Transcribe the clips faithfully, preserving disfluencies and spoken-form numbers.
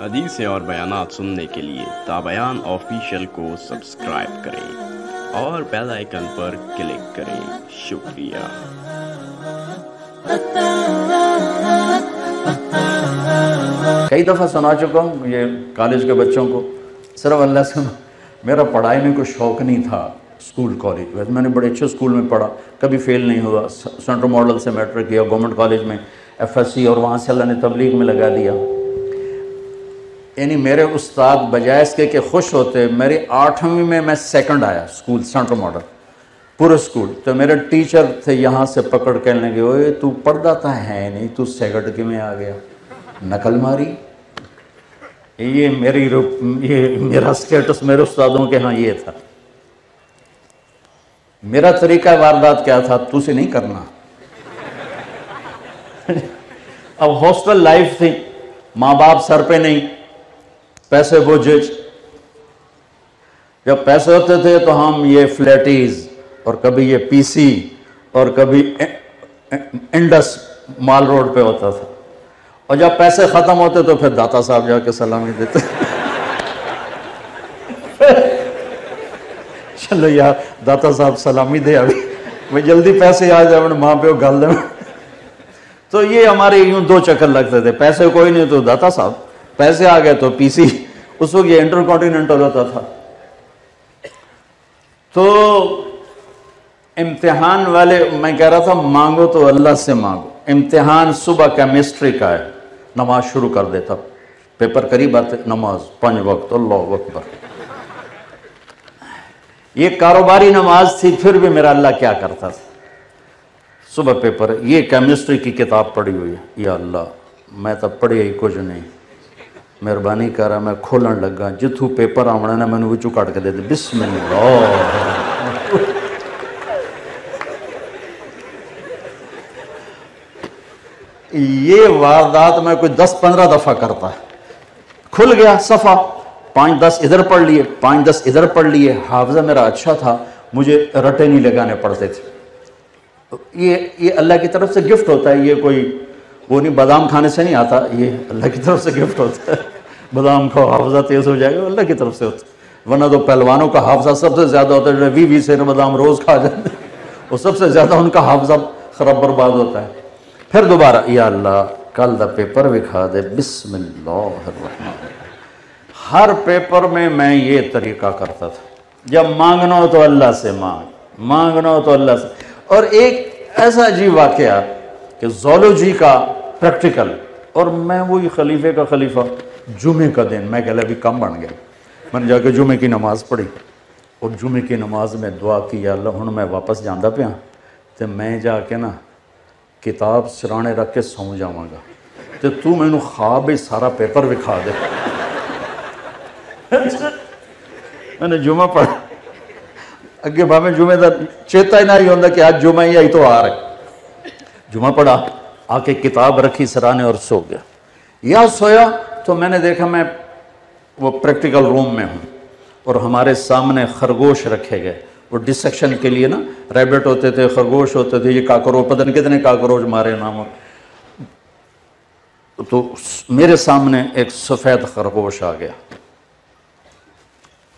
हदीसें और बयानात सुनने के लिए द बयान ऑफिशियल को सब्सक्राइब करें और बेल आइकन पर क्लिक करें। शुक्रिया। कई दफ़ा सुना चुका हूँ ये कॉलेज के बच्चों को। सिर्फ अल्लाह से मेरा पढ़ाई में कोई शौक़ नहीं था। स्कूल कॉलेज वैसे मैंने बड़े अच्छे स्कूल में पढ़ा, कभी फेल नहीं हुआ। सेंट्रल मॉडल से मैट्रिक किया, गवर्नमेंट कॉलेज में एफ एस सी, और वहाँ से अल्लाह ने तबलीग में लगा दिया। यानी मेरे उस्ताद बजाय इसके कि खुश होते, मेरी आठवीं में मैं सेकंड आया स्कूल, सेंट्रल मॉडल पूरा स्कूल। तो मेरे टीचर थे यहाँ से पकड़ के लगे, ओए तू पढ़दाता है नहीं, तू सेकंड में आ गया, नकल मारी। ये मेरी ये मेरा स्टेटस मेरे उस्तादों के यहाँ ये था। मेरा तरीका वारदात क्या था, तुझसे नहीं करना। अब हॉस्टल लाइफ थी, माँ बाप सर पे नहीं, पैसे बोझ। जब पैसे होते थे तो हम ये फ्लैटीज और कभी ये पीसी और कभी ए, ए, इंडस माल रोड पे होता था। और जब पैसे ख़त्म होते तो फिर दाता साहब जाके सलामी देते। चलो यार दाता साहब सलामी दे, अभी मैं जल्दी पैसे आ जाए, माँ पे गाल दे। तो ये हमारे यूँ दो चक्कर लगते थे, पैसे कोई नहीं तो दाता साहब, पैसे आ गए तो पीसी। उस वक्त ये इंटर कॉन्टिनेंटल होता था। तो इम्तिहान वाले मैं कह रहा था, मांगो तो अल्लाह से मांगो। इम्तिहान सुबह केमिस्ट्री का है, नमाज शुरू कर देता, पेपर करीब आते, नमाज पांच वक्त, अल्लाह अकबर। ये कारोबारी नमाज थी, फिर भी मेरा अल्लाह क्या करता था। सुबह पेपर, ये केमिस्ट्री की किताब पड़ी हुई है, या अल्लाह मैं तो पढ़ी ही कुछ नहीं, मेहरबानी करा मैं खोलन लगा, जिथू पेपर आना ना मैंने विचू काट के दे दे, बिस्मिल्लाह। ये वारदात मैं कोई दस पंद्रह दफा करता। खुल गया सफ़ा, पाँच दस इधर पढ़ लिए, पाँच दस इधर पढ़ लिए। हाफजा मेरा अच्छा था, मुझे रटे नहीं लगाने पड़ते थे। ये ये अल्लाह की तरफ से गिफ्ट होता है, ये कोई वो नहीं, बादाम खाने से नहीं आता, ये अल्लाह की तरफ से गिफ्ट होता है। बादाम खाओ हाफजा तेज़ हो जाएगा, अल्लाह की तरफ से होता है। वरना तो पहलवानों का हाफजा सबसे ज़्यादा होता है, वी वी से बादाम रोज़ खा जाते हैं, वो सबसे ज़्यादा उनका हाफजा खराब बर्बाद होता है। फिर दोबारा, या अल्लाह कल द पेपर विखा दे, बिस्मिल्लाह। हर पेपर में मैं ये तरीका करता था, जब मांगना हो तो अल्लाह से मांग, मांगना हो तो अल्लाह से। और एक ऐसा अजीब वाक़या कि जोलॉजी का प्रैक्टिकल, और मैं वही खलीफे का खलीफा, जुमे का दिन मैं कहला भी कम बन गया। मैंने जाके जुमे की नमाज़ पढ़ी और जुमे की नमाज में दुआ की, या अल्लाह हुण मैं वापस जाता पाया तो मैं जाके ना किताब सिराने रख के सौ जावगा, तो तू मैनू ख्वाब ही सारा पेपर विखा दे। मैंने जुमा पढ़ अगे भावें जुमे का चेता ही ना ही होता कि आज जुमा ही आई तो आ रहा। जुमा पढ़ा, आके किताब रखी सराहने और सो गया। या सोया तो मैंने देखा मैं वो प्रैक्टिकल रूम में हूँ और हमारे सामने खरगोश रखे गए, वो डिसेक्शन के लिए ना, रैबिट होते थे, खरगोश होते थे, ये काकरोच, पता नहीं कितने काकरोच मारे नाम। तो मेरे सामने एक सफ़ेद खरगोश आ गया,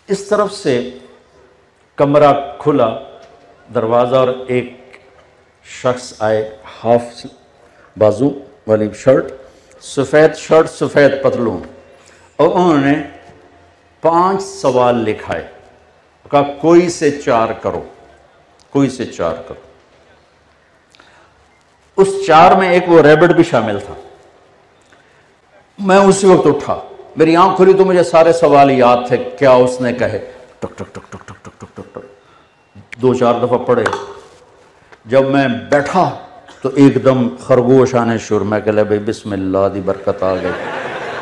इस तरफ से कमरा खुला दरवाज़ा, और एक शख्स आए, हाफ बाजू वाली शर्ट, सफ़ेद शर्ट, सफ़ेद पतलून, और उन्होंने पांच सवाल लिखाए, कहा कोई से चार करो, कोई से चार करो। उस चार में एक वो रैबिट भी शामिल था। मैं उसी वक्त उठा, मेरी आंख खुली तो मुझे सारे सवाल याद थे, क्या उसने कहे, टक टक टक टक टक टक टक टक, दो चार दफ़ा पढ़े। जब मैं बैठा तो एकदम खरगोश आने शुरू, मैं कहला भाई बिस्मिल्लाह दी बरकत आ गई,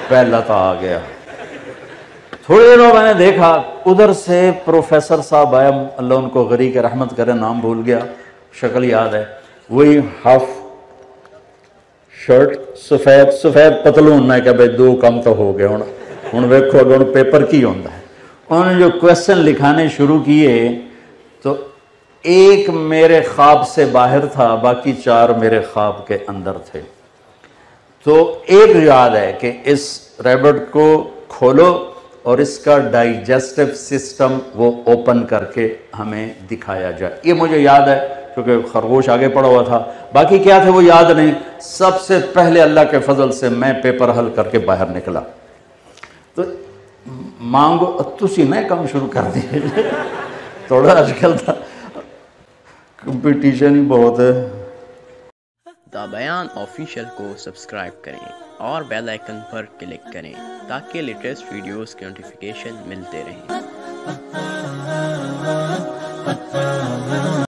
पहला तो आ गया। थोड़ी देर में मैंने देखा उधर से प्रोफेसर साहब आया, अल्लाह उनको गरी के रहमत करे, नाम भूल गया, शक्ल याद है, वही हाफ शर्ट, सफ़ेद सफ़ेद पतलून। मैं कहा भाई दो कम तो हो गए, हूँ हूँ वेखो अगर हूँ पेपर की होता है। उन्होंने जो क्वेश्चन लिखाने शुरू किए तो एक मेरे ख्वाब से बाहर था, बाकी चार मेरे ख्वाब के अंदर थे। तो एक रिवाज है कि इस रैबिट को खोलो और इसका डाइजेस्टिव सिस्टम वो ओपन करके हमें दिखाया जाए। ये मुझे याद है क्योंकि खरगोश आगे पड़ा हुआ था, बाकी क्या थे वो याद नहीं। सबसे पहले अल्लाह के फजल से मैं पेपर हल करके बाहर निकला, तो मांगो तुसी ने काम शुरू कर दिए थोड़ा आजकल था कंपटीशन ही बहुत है। द बयान ऑफिशियल को सब्सक्राइब करें और बेल आइकन पर क्लिक करें ताकि लेटेस्ट वीडियोस के नोटिफिकेशन मिलते रहें।